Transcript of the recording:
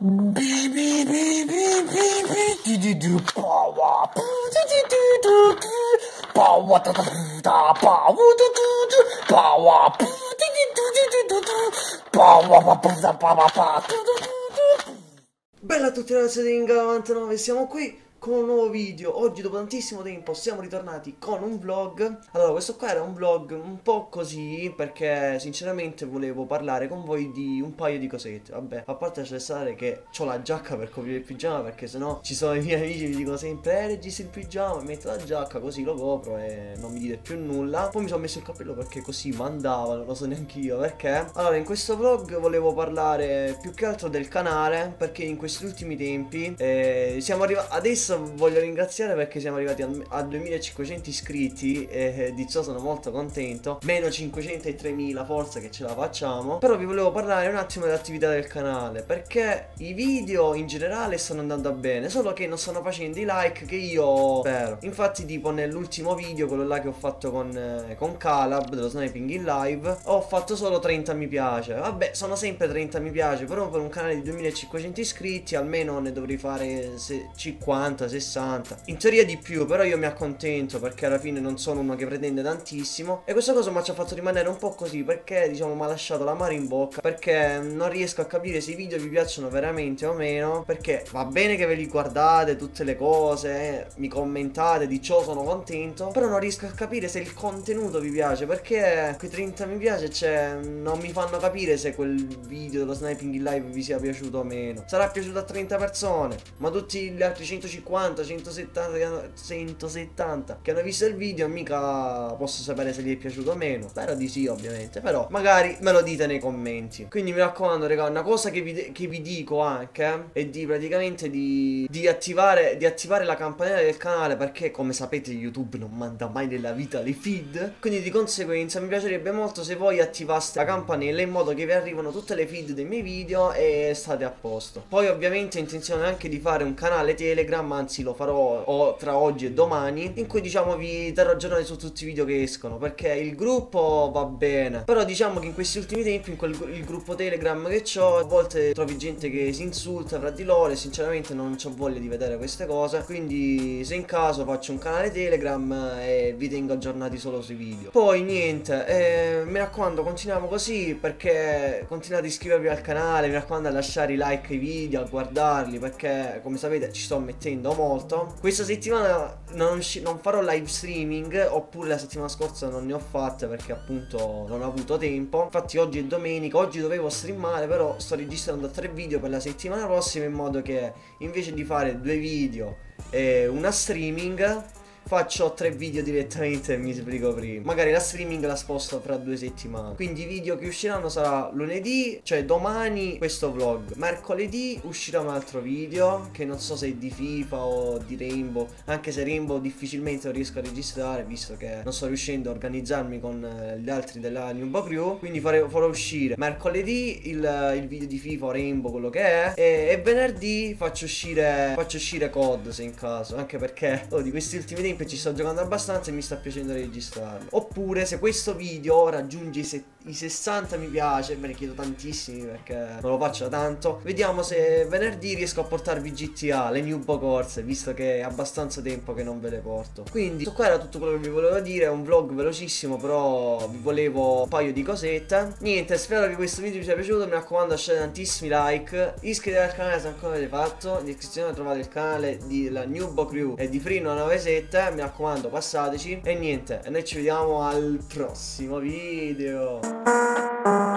Bella a tutti ragazzi di Inga 99, siamo qui con un nuovo video. Oggi dopo tantissimo tempo siamo ritornati con un vlog. Allora, questo qua era un vlog un po' così perché sinceramente volevo parlare con voi di un paio di cosette. Vabbè, a parte lasciare che ho la giacca per coprire il pigiama, perché sennò ci sono i miei amici che mi dicono sempre registri il pigiama, metto la giacca così lo copro e non mi dite più nulla. Poi mi sono messo il cappello perché così mandava, non lo so neanche io perché. Allora, in questo vlog volevo parlare più che altro del canale, perché in questi ultimi tempi siamo arrivati adesso. Voglio ringraziare perché siamo arrivati a 2500 iscritti e di ciò sono molto contento. Meno 500 e 3000, forza che ce la facciamo. Però vi volevo parlare un attimo dell'attività del canale, perché i video in generale stanno andando bene, solo che non stanno facendo i like che io spero. Infatti tipo nell'ultimo video, quello là che ho fatto con Calab dello sniping in live, ho fatto solo 30 mi piace. Vabbè, sono sempre 30 mi piace, però per un canale di 2500 iscritti almeno ne dovrei fare 50, 60, in teoria di più, però io mi accontento perché alla fine non sono uno che pretende tantissimo. E questa cosa mi ci ha fatto rimanere un po' così, perché diciamo mi ha lasciato l'amaro in bocca, perché non riesco a capire se i video vi piacciono veramente o meno. Perché va bene che ve li guardate tutte le cose, mi commentate, di ciò sono contento, però non riesco a capire se il contenuto vi piace, perché quei 30 mi piace, cioè, non mi fanno capire se quel video dello sniping in live vi sia piaciuto o meno. Sarà piaciuto a 30 persone, ma tutti gli altri 150, 170 che hanno visto il video mica posso sapere se gli è piaciuto o meno. Spero di sì ovviamente, però magari me lo dite nei commenti. Quindi mi raccomando raga, una cosa che vi dico anche è di praticamente di attivare la campanella del canale, perché come sapete YouTube non manda mai nella vita le feed, quindi di conseguenza mi piacerebbe molto se voi attivaste la campanella in modo che vi arrivano tutte le feed dei miei video e state a posto. Poi ovviamente ho intenzione anche di fare un canale Telegram, anzi lo farò tra oggi e domani, in cui diciamo vi terrò aggiornati su tutti i video che escono, perché il gruppo va bene, però diciamo che in questi ultimi tempi il gruppo Telegram che ho, a volte trovi gente che si insulta fra di loro e sinceramente non ho voglia di vedere queste cose. Quindi se in caso faccio un canale Telegram e vi tengo aggiornati solo sui video. Poi niente, mi raccomando continuiamo così, perché continuate ad iscrivervi al canale, mi raccomando a lasciare i like ai video, a guardarli, perché come sapete ci sto mettendo molto. Questa settimana non farò live streaming, oppure la settimana scorsa non ne ho fatte perché appunto non ho avuto tempo. Infatti oggi è domenica, oggi dovevo streamare, però sto registrando 3 video per la settimana prossima, in modo che invece di fare 2 video e una streaming faccio 3 video direttamente e mi esplico prima. Magari la streaming la sposto fra 2 settimane. Quindi i video che usciranno sarà lunedì, cioè domani, questo vlog. Mercoledì uscirà un altro video che non so se è di FIFA o di Rainbow, anche se Rainbow difficilmente lo riesco a registrare visto che non sto riuscendo a organizzarmi con gli altri della NiubbaCrew. Quindi farò uscire mercoledì il video di FIFA o Rainbow, quello che è, e venerdì faccio uscire COD se in caso, anche perché di questi ultimi tempi ci sto giocando abbastanza e mi sta piacendo registrarlo. Oppure se questo video raggiunge i 60 mi piace, me ne chiedo tantissimi perché non lo faccio da tanto, vediamo se venerdì riesco a portarvi GTA, le Niubba corse, visto che è abbastanza tempo che non ve le porto. Quindi questo qua era tutto quello che vi volevo dire, è un vlog velocissimo, però vi volevo un paio di cosette. Niente, spero che questo video vi sia piaciuto, mi raccomando lasciate tantissimi like, iscrivetevi al canale se ancora l'avete fatto, in descrizione trovate il canale della NiubbaCrew e di Free997, mi raccomando passateci. E niente, noi ci vediamo al prossimo video.